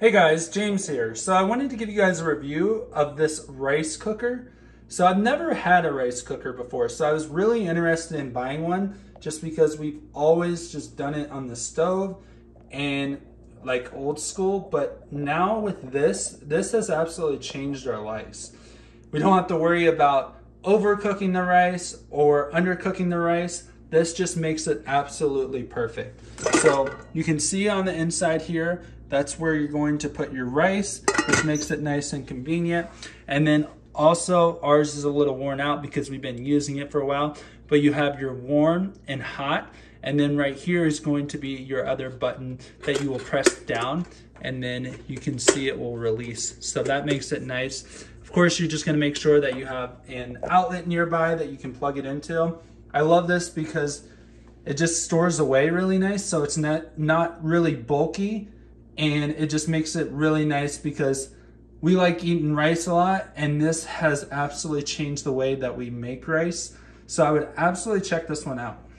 Hey guys, James here. So I wanted to give you guys a review of this rice cooker. So I've never had a rice cooker before, so I was really interested in buying one just because we've always just done it on the stove and like old school, but now with this has absolutely changed our lives. We don't have to worry about overcooking the rice or undercooking the rice. This just makes it absolutely perfect. So you can see on the inside here, that's where you're going to put your rice, which makes it nice and convenient. And then also ours is a little worn out because we've been using it for a while, but you have your warm and hot. And then right here is going to be your other button that you will press down, and then you can see it will release. So that makes it nice. Of course, you're just gonna make sure that you have an outlet nearby that you can plug it into. I love this because it just stores away really nice, so it's not really bulky, and it just makes it really nice because we like eating rice a lot, and this has absolutely changed the way that we make rice. So I would absolutely check this one out.